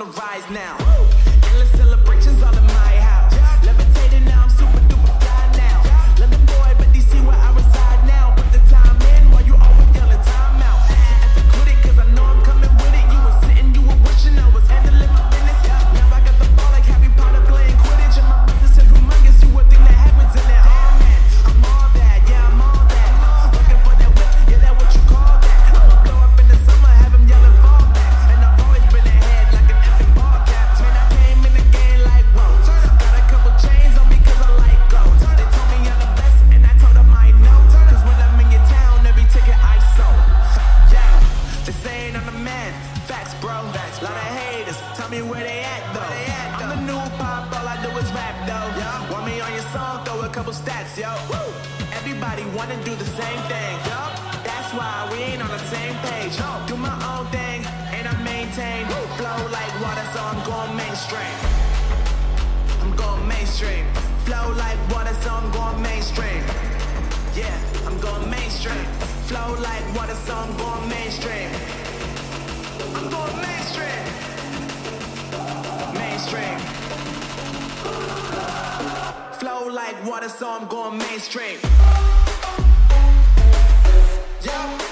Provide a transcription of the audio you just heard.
on the rise now. Endless celebrations all in my house. Levitating now, I'm super duper fly now. London boy, but they see where I reside now. Put the time in while you always yelling time out. And to quit it, cause I know I'm coming with it. You were sitting, you were wishing I was handling my business. Now I got the ball like Harry Potter playing Quidditch. And my business is humongous, you would think that happens in there. Flow like water, so I'm going mainstream. I'm going mainstream. Mainstream. Flow like water, so I'm going mainstream. Yo.